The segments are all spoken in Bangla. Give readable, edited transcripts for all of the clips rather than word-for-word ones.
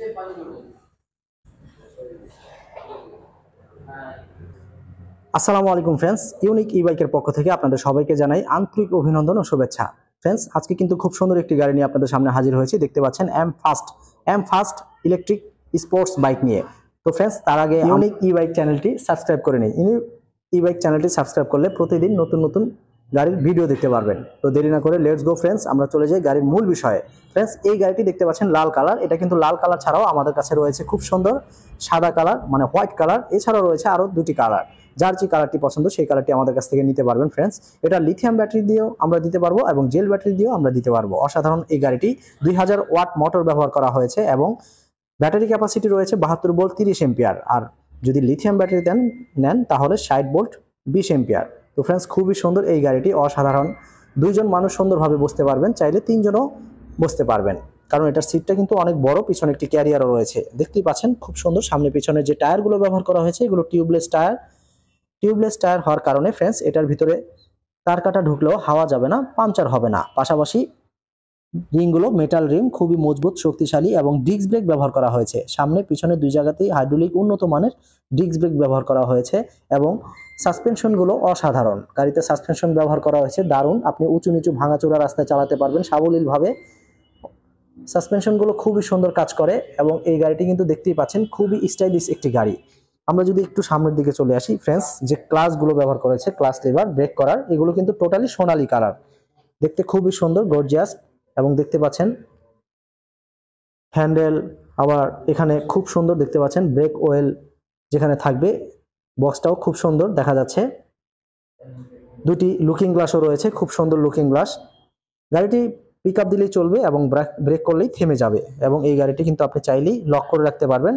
नीचे पानी जोड़ो। আসসালামু আলাইকুম फ्रेंड्स, ইউনিক ই বাইকের পক্ষ থেকে আপনাদের সবাইকে জানাই আন্তরিক অভিনন্দন ও শুভেচ্ছা। फ्रेंड्स আজকে কিন্তু খুব সুন্দর একটি গাড়ি নিয়ে আপনাদের সামনে হাজির হয়েছি, দেখতে পাচ্ছেন M fast electric sports bike নিয়ে। তো फ्रेंड्स তার আগে ইউনিক ই বাইক চ্যানেলটি সাবস্ক্রাইব করে নিন। ইউনিক ই বাইক চ্যানেলটি সাবস্ক্রাইব করলে প্রতিদিন নতুন নতুন গাড়ির ভিডিও দেখতে পারবেন। তো দেরি না করে লেটস গো फ्रेंड्स, আমরা চলে যাই গাড়ির মূল বিষয়ে। फ्रेंड्स এই গাড়িটি দেখতে পাচ্ছেন লাল কালার, এটা কিন্তু লাল কালার ছাড়াও আমাদের কাছে রয়েছে খুব সুন্দর সাদা কালার মানে হোয়াইট কালার, এছাড়াও রয়েছে আরো দুটি কালার। যার যে কালারটি পছন্দ সেই কালারটি আমাদের কাছ থেকে নিতে পারবেন। फ्रेंड्स এটা লিথিয়াম ব্যাটারি দিয়েও আমরা দিতে পারবো এবং জেল ব্যাটারি দিয়েও আমরা দিতে পারবো। অসাধারণ এই গাড়িটি 2000 ওয়াট মোটর ব্যবহার করা হয়েছে এবং ব্যাটারি ক্যাপাসিটি রয়েছে 72 ভোল্ট 30 এম্পিয়ার, আর যদি লিথিয়াম ব্যাটারি নেন তাহলে 60 ভোল্ট 20 এম্পিয়ার। তো फ्रेंड्स খুবই সুন্দর এই গাড়িটি, অসাধারণ। দুইজন মানুষ সুন্দরভাবে বসতে পারবেন, চাইলে তিনজনও বসতে পারবেন, কারণ এটার সিটটা কিন্তু অনেক বড়, পিছনে একটি ক্যারিয়ারও রয়েছে। দেখতেই পাচ্ছেন খুব সুন্দর সামনে পিছনে যে টায়ারগুলো ব্যবহার করা হয়েছে এগুলো টিউবলেস টায়ার হওয়ার কারণে फ्रेंड्स এটার ভিতরে তার কাটা ঢুকলেও হাওয়া যাবে না, পাংচার হবে না। পাশাপাশি রিমগুলো মেটাল রিম, খুবই মজবুত শক্তিশালী, এবং ডিস্ক ব্রেক ব্যবহার করা হয়েছে। সামনে পিছনে দুই জায়গাতেই হাইড্রোলিক উন্নত মানের ডিস্ক ব্রেক ব্যবহার করা হয়েছে এবং সাসপেনশনগুলো অসাধারণ। গাড়িতে সাসপেনশন ব্যবহার করা হয়েছে দারুণ, আপনি উঁচু নিচু ভাঙাচোরা রাস্তায় চালাতে পারবেন সাবলীলভাবে। সাসপেনশনগুলো খুবই সুন্দর কাজ করে এবং এই গাড়িটি কিন্তু দেখতেই পাচ্ছেন খুবই স্টাইলিশ একটি গাড়ি। আমরা যদি একটু সামনের দিকে চলে আসি फ्रेंड्स, যে ক্লাসগুলো ব্যবহার করেছে ক্লাস লিভার ব্রেক করার, এগুলো কিন্তু টোটালি সোনালী কালার, দেখতে খুবই সুন্দর গর্জিয়াস। এবং দেখতে পাচ্ছেন হ্যান্ডেল, আবার এখানে খুব সুন্দর দেখতে পাচ্ছেন ব্রেক অয়েল যেখানে থাকবে, বক্সটাও খুব সুন্দর দেখা যাচ্ছে। দুটি লুকিং গ্লাসও রয়েছে, খুব সুন্দর লুকিং গ্লাস। গাড়িটি পিক আপ দিলেই চলবে এবং ব্রেক করলেই থেমে যাবে, এবং এই গাড়িটি কিন্তু আপনি চাইলেই লক করে রাখতে পারবেন,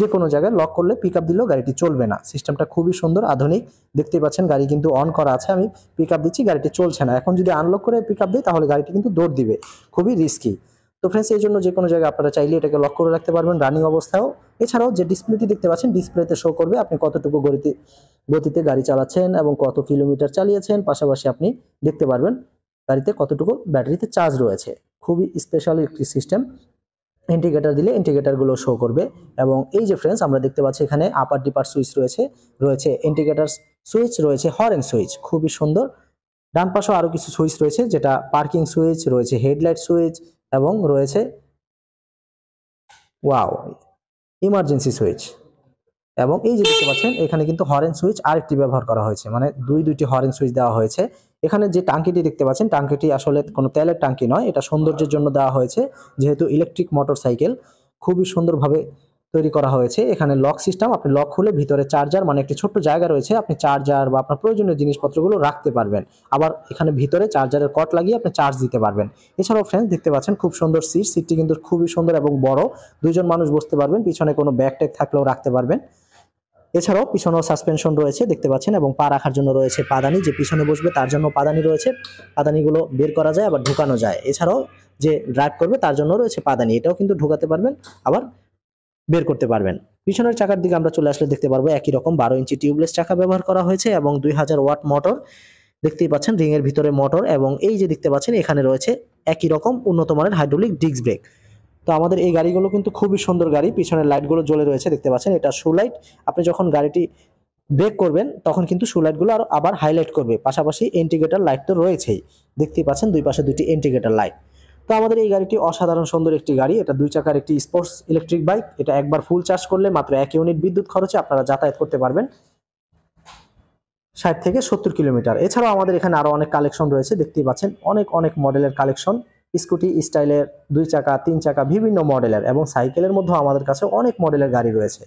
যে কোনো জায়গায় লক করলে পিক আপ দিলেও গাড়িটি চলবে না। সিস্টেমটা খুবই সুন্দর আধুনিক, দেখতে পাচ্ছেন গাড়ি কিন্তু অন করা আছে, আমি পিক আপ দিচ্ছি গাড়িটি চলছে না। এখন যদি আনলক করে পিক আপ দিই তাহলে গাড়িটি কিন্তু দৌড় দিবে, খুবই রিস্কি। তো फ्रेंड्स এই জন্য যে কোনো জায়গায় আপনারা চাইলে এটাকে লক করে রাখতে পারবেন রানিং অবস্থায়ও। এছাড়াও যে ডিসপ্লেটি দেখতে পাচ্ছেন ডিসপ্লেতে শো করবে আপনি কতটুকু গতিতে গাড়ি চালাচ্ছেন এবং কত কিলোমিটার চালিয়েছেন, পাশাপাশি আপনি দেখতে পারবেন গাড়িতে কতটুকু ব্যাটারিতে চার্জ রয়েছে। খুবই স্পেশাল একটি সিস্টেম, ইন্ডিকেটার দিলে ইন্ডিকেটারগুলো শো করবে। এবং এই যে फ्रेंड्स আমরা দেখতে পাচ্ছি এখানে আপার ডিপার সুইচ রয়েছে ইন্ডিকেটার সুইচ রয়েছে, হর্ন সুইচ খুবই সুন্দর। ডান পাশেও আরও কিছু সুইচ রয়েছে, যেটা পার্কিং সুইচ রয়েছে, হেডলাইট সুইচ, এবং রয়েছে ইমার্জেন্সি সুইচ। এবং এই যে দেখতে পাচ্ছেন এখানে কিন্তু হর্ন সুইচ আরেকটি ব্যবহার করা হয়েছে, মানে দুইটি হর্ন সুইচ দেওয়া হয়েছে। এখানে যে টাঙ্কিটি দেখতে পাচ্ছেন টাঙ্কিটি আসলে কোনো তেলের টাঙ্কি নয়, এটা সৌন্দর্যের জন্য দেওয়া হয়েছে, যেহেতু ইলেকট্রিক মোটর সাইকেল খুবই সুন্দরভাবে তৈরি করা হয়েছে। এখানে লক সিস্টেম, আপনি লক খুলে ভিতরে চার্জার মানে একটি ছোট্ট জায়গা রয়েছে, আপনি চার্জার বা আপনার প্রয়োজনীয় জিনিসপত্রগুলো রাখতে পারবেন। আবার এখানে ভিতরে চার্জারের কট লাগিয়ে আপনি চার্জ দিতে পারবেন। এছাড়াও फ्रेंड्स দেখতে পাচ্ছেন খুব সুন্দর সিটটি কিন্তু খুবই সুন্দর এবং বড়, দুজন মানুষ বসতে পারবেন, পিছনে কোনো ব্যাগট্যাগ থাকলেও রাখতে পারবেন। এছাড়াও পিছনেও সাসপেনশন রয়েছে দেখতে পাচ্ছেন, এবং পা রাখার জন্য রয়েছে পাদানি, যে পিছনে বসবে তার জন্য পাদানি রয়েছে, পাদানিগুলো বের করা যায় আবার ঢুকানো যায়। এছাড়াও যে ড্রাইভ করবে তার জন্য রয়েছে পাদানি, এটাও কিন্তু ঢুকাতে পারবেন আবার বের করতে পারবেন। পিছনের চাকার দিকে আমরা চলে আসলে দেখতে পারবো একই রকম 12 ইঞ্চি টিউবলেস চাকা ব্যবহার করা হয়েছে এবং 2000 ওয়াট মোটর দেখতেই পাচ্ছেন, রিংয়ের ভিতরে মোটর। এবং এই যে দেখতে পাচ্ছেন এখানে রয়েছে একই রকম উন্নত মানের হাইড্রোলিক ডিস্ক ব্রেক। তো আমাদের এই গাড়িগুলো কিন্তু খুবই সুন্দর গাড়ি, পিছনের লাইটগুলো জ্বলে রয়েছে দেখতে পাচ্ছেন, এটা শু লাইট। আপনি যখন গাড়িটি ব্রেক করবেন তখন কিন্তু শু লাইটগুলো আবার হাইলাইট করবে, পাশাপাশি ইন্ডিকেটর লাইট তো রয়েছেই, দেখতেই পাচ্ছেন দুই পাশে দুটি ইন্ডিকেটর লাইট। তো আমাদের এই গাড়িটি অসাধারণ সুন্দর একটি গাড়ি, এটা 2 চাকার একটি স্পোর্টস ইলেকট্রিক বাইক। এটা একবার ফুল চার্জ করলে মাত্র 1 ইউনিট বিদ্যুৎ খরচে আপনারা যাতায়াত করতে পারবেন 60 থেকে 70 কিলোমিটার। এছাড়াও আমাদের এখানে আরও অনেক কালেকশন রয়েছে, দেখতেই পাচ্ছেন অনেক মডেলের কালেকশন, স্কুটি স্টাইলের 2 চাকা 3 চাকা বিভিন্ন মডেলের, এবং সাইকেলের মধ্যেও আমাদের কাছে অনেক মডেলের গাড়ি রয়েছে।